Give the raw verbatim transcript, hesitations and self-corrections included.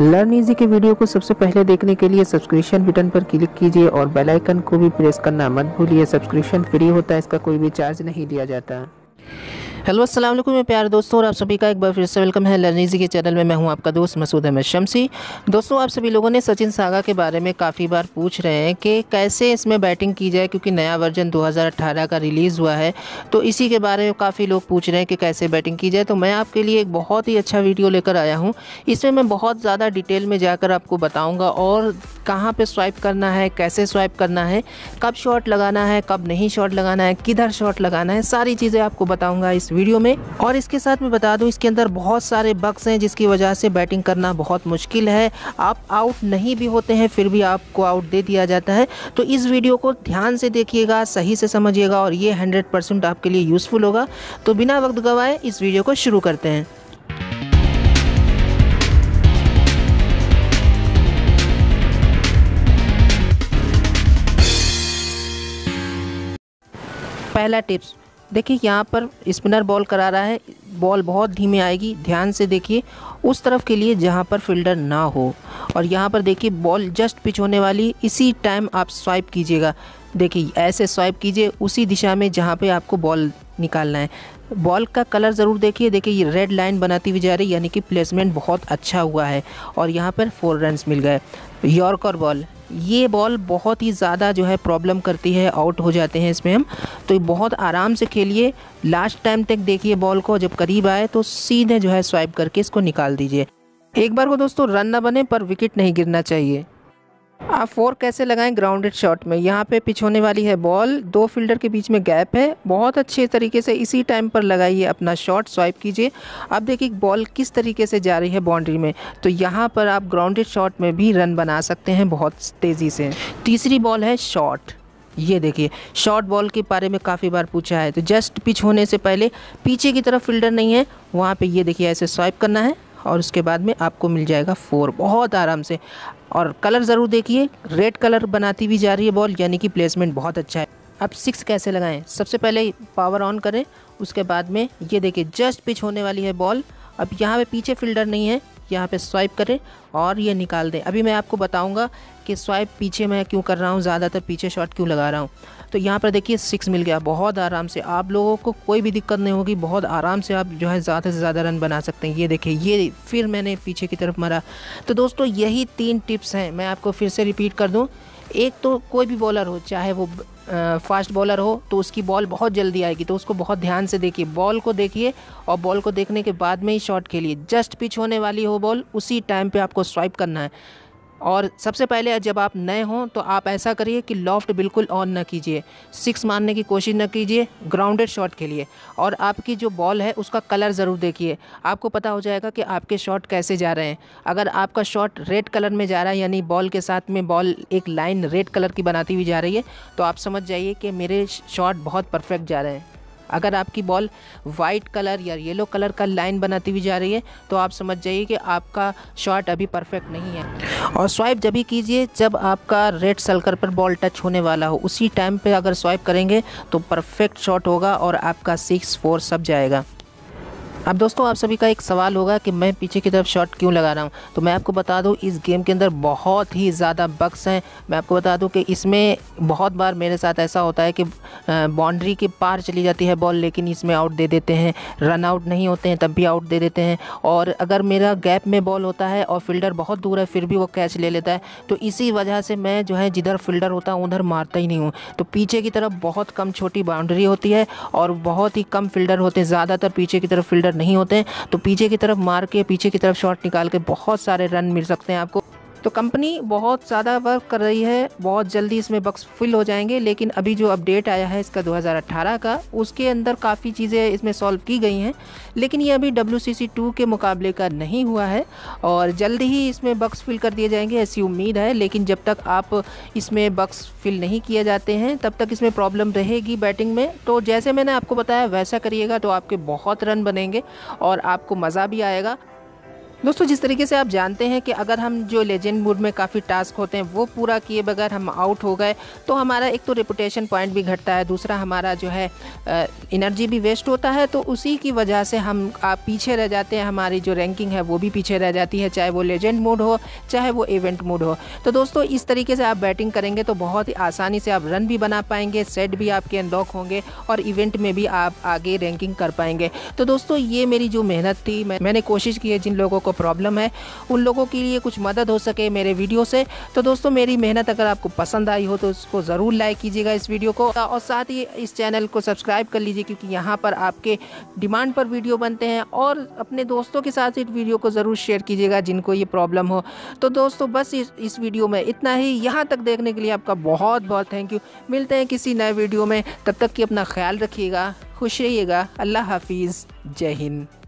Learn easy के video को सबसे पहले देखने के लिए सब्सक्रिप्शन बटन पर क्लिक कीजिए और बेल आइकन को भी प्रेस करना मत भूलिए। सब्सक्रिप्शन फ्री होता है, इसका कोई भी चार्ज नहीं लिया जाता। हेलो अस्सलाम वालेकुम मेरे प्यारे दोस्तों, और आप सभी का एक बार फिर से वेलकम है लर्न इजी के चैनल में। मैं हूं आपका दोस्त मसूद अहमद शमसी। दोस्तों, आप सभी लोगों ने सचिन सागा के बारे में काफ़ी बार पूछ रहे हैं कि कैसे इसमें बैटिंग की जाए, क्योंकि नया वर्जन दो हज़ार अठारह का रिलीज़ हुआ है। तो इसी के बारे में काफ़ी लोग पूछ रहे हैं कि कैसे बैटिंग की जाए। तो मैं आपके लिए एक बहुत ही अच्छा वीडियो लेकर आया हूँ। इसमें मैं बहुत ज़्यादा डिटेल में जाकर आपको बताऊँगा और कहाँ पर स्वाइप करना है, कैसे स्वाइप करना है, कब शॉट लगाना है, कब नहीं शॉट लगाना है, किधर शॉट लगाना है, सारी चीज़ें आपको बताऊँगा इस वीडियो में। और इसके साथ मैं बता दूं, इसके अंदर बहुत सारे बग्स हैं जिसकी वजह से बैटिंग करना बहुत मुश्किल है। आप आउट नहीं भी होते हैं फिर भी आपको आउट दे दिया जाता है। तो इस वीडियो को ध्यान से देखिएगा, सही से समझिएगा और ये सौ परसेंट आपके लिए यूज़फुल होगा। तो बिना वक्त गवाए इस वीडियो को शुरू करते हैं। पहला टिप्स देखिए, यहाँ पर स्पिनर बॉल करा रहा है, बॉल बहुत धीमे आएगी। ध्यान से देखिए उस तरफ के लिए जहाँ पर फील्डर ना हो, और यहाँ पर देखिए बॉल जस्ट पिच होने वाली, इसी टाइम आप स्वाइप कीजिएगा। देखिए ऐसे स्वाइप कीजिए उसी दिशा में जहाँ पे आपको बॉल निकालना है। बॉल का कलर ज़रूर देखिए, देखिए ये रेड लाइन बनाती हुई जा रही, यानी कि प्लेसमेंट बहुत अच्छा हुआ है। और यहाँ पर फोर रन्स मिल गए। यॉर्कर बॉल, ये बॉल बहुत ही ज़्यादा जो है प्रॉब्लम करती है, आउट हो जाते हैं इसमें हम। तो बहुत आराम से खेलिए, लास्ट टाइम तक देखिए बॉल को, जब करीब आए तो सीधे जो है स्वाइप करके इसको निकाल दीजिए। एक बार को दोस्तों रन ना बने पर विकेट नहीं गिरना चाहिए। आप फोर कैसे लगाएं ग्राउंडेड शॉट में, यहाँ पे पिच होने वाली है बॉल, दो फील्डर के बीच में गैप है, बहुत अच्छे तरीके से इसी टाइम पर लगाइए अपना शॉट, स्वाइप कीजिए। अब देखिए बॉल किस तरीके से जा रही है बाउंड्री में, तो यहाँ पर आप ग्राउंडेड शॉट में भी रन बना सकते हैं बहुत तेज़ी से। तीसरी बॉल है शॉट, ये देखिए शॉर्ट बॉल के बारे में काफ़ी बार पूछा है। तो जस्ट पिच होने से पहले पीछे की तरफ फील्डर नहीं है, वहाँ पर ये देखिए ऐसे स्वाइप करना है और उसके बाद में आपको मिल जाएगा फोर, बहुत आराम से। और कलर ज़रूर देखिए, रेड कलर बनाती हुई जा रही है बॉल, यानी कि प्लेसमेंट बहुत अच्छा है। अब सिक्स कैसे लगाएं, सबसे पहले पावर ऑन करें, उसके बाद में ये देखिए जस्ट पिच होने वाली है बॉल, अब यहाँ पे पीछे फील्डर नहीं है, यहाँ पे स्वाइप करें और ये निकाल दें। अभी मैं आपको बताऊँगा कि स्वाइप पीछे मैं क्यों कर रहा हूँ, ज़्यादातर पीछे शॉट क्यों लगा रहा हूँ। तो यहाँ पर देखिए सिक्स मिल गया, बहुत आराम से, आप लोगों को कोई भी दिक्कत नहीं होगी, बहुत आराम से आप जो है ज़्यादा से ज़्यादा रन बना सकते हैं। ये देखिए ये फिर मैंने पीछे की तरफ मारा। तो दोस्तों यही तीन टिप्स हैं, मैं आपको फिर से रिपीट कर दूँ। एक तो कोई भी बॉलर हो, चाहे वो फास्ट बॉलर हो, तो उसकी बॉल बहुत जल्दी आएगी, तो उसको बहुत ध्यान से देखिए, बॉल को देखिए और बॉल को देखने के बाद में ही शॉट खेलिए। जस्ट पिच होने वाली हो बॉल, उसी टाइम पे आपको स्वाइप करना है। और सबसे पहले जब आप नए हों तो आप ऐसा करिए कि लॉफ्ट बिल्कुल ऑन ना कीजिए, सिक्स मारने की कोशिश ना कीजिए, ग्राउंडेड शॉट खेलिए। और आपकी जो बॉल है उसका कलर ज़रूर देखिए, आपको पता हो जाएगा कि आपके शॉट कैसे जा रहे हैं। अगर आपका शॉट रेड कलर में जा रहा है, यानी बॉल के साथ में बॉल एक लाइन रेड कलर की बनाती हुई जा रही है, तो आप समझ जाइए कि मेरे शॉट बहुत परफेक्ट जा रहे हैं। अगर आपकी बॉल वाइट कलर या येलो कलर का लाइन बनाती हुई जा रही है, तो आप समझ जाइए कि आपका शॉट अभी परफेक्ट नहीं है। और स्वाइप जब भी कीजिए जब आपका रेड सर्कल पर बॉल टच होने वाला हो, उसी टाइम पे अगर स्वाइप करेंगे तो परफेक्ट शॉट होगा और आपका सिक्स फोर सब जाएगा। अब दोस्तों आप सभी का एक सवाल होगा कि मैं पीछे की तरफ शॉट क्यों लगा रहा हूँ। तो मैं आपको बता दूँ इस गेम के अंदर बहुत ही ज़्यादा बग्स हैं। मैं आपको बता दूँ कि इसमें बहुत बार मेरे साथ ऐसा होता है कि बाउंड्री के पार चली जाती है बॉल, लेकिन इसमें आउट दे देते हैं, रन आउट नहीं होते हैं तब भी आउट दे देते हैं। और अगर मेरा गैप में बॉल होता है और फील्डर बहुत दूर है फिर भी वो कैच ले लेता है। तो इसी वजह से मैं जो है जिधर फील्डर होता हूँ उधर मारता ही नहीं हूँ। तो पीछे की तरफ बहुत कम छोटी बाउंड्री होती है और बहुत ही कम फील्डर होते हैं, ज़्यादातर पीछे की तरफ फील्डर नहीं होते हैं। तो पीछे की तरफ मार के, पीछे की तरफ शॉट निकाल के बहुत सारे रन मिल सकते हैं आपको। तो कंपनी बहुत ज़्यादा वर्क कर रही है, बहुत जल्दी इसमें बग्स फिल हो जाएंगे। लेकिन अभी जो अपडेट आया है इसका दो हज़ार अठारह का, उसके अंदर काफ़ी चीज़ें इसमें सॉल्व की गई हैं, लेकिन ये अभी डब्ल्यू सी सी टू के मुकाबले का नहीं हुआ है और जल्दी ही इसमें बग्स फिल कर दिए जाएंगे ऐसी उम्मीद है। लेकिन जब तक आप इसमें बग्स फिल नहीं किए जाते हैं तब तक इसमें प्रॉब्लम रहेगी बैटिंग में। तो जैसे मैंने आपको बताया वैसा करिएगा तो आपके बहुत रन बनेंगे और आपको मज़ा भी आएगा। दोस्तों जिस तरीके से आप जानते हैं कि अगर हम जो लेजेंड मोड में काफ़ी टास्क होते हैं वो पूरा किए बगैर हम आउट हो गए तो हमारा एक तो रेपुटेशन पॉइंट भी घटता है, दूसरा हमारा जो है एनर्जी भी वेस्ट होता है। तो उसी की वजह से हम आप पीछे रह जाते हैं, हमारी जो रैंकिंग है वो भी पीछे रह जाती है, चाहे वो लेजेंड मोड हो चाहे वो इवेंट मोड हो। तो दोस्तों इस तरीके से आप बैटिंग करेंगे तो बहुत ही आसानी से आप रन भी बना पाएंगे, सेट भी आपके अनलॉक होंगे और इवेंट में भी आप आगे रैंकिंग कर पाएंगे। तो दोस्तों ये मेरी जो मेहनत थी मैंने कोशिश की है, जिन लोगों को प्रॉब्लम है उन लोगों के लिए कुछ मदद हो सके मेरे वीडियो से। तो दोस्तों मेरी मेहनत अगर आपको पसंद आई हो तो उसको ज़रूर लाइक कीजिएगा इस वीडियो को, और साथ ही इस चैनल को सब्सक्राइब कर लीजिए क्योंकि यहाँ पर आपके डिमांड पर वीडियो बनते हैं। और अपने दोस्तों के साथ इस वीडियो को ज़रूर शेयर कीजिएगा जिनको ये प्रॉब्लम हो। तो दोस्तों बस इस, इस वीडियो में इतना ही। यहाँ तक देखने के लिए आपका बहुत बहुत थैंक यू। मिलते हैं किसी नए वीडियो में, तब तक कि अपना ख्याल रखिएगा, खुश रहिएगा। अल्लाह हाफिज़, जय हिंद।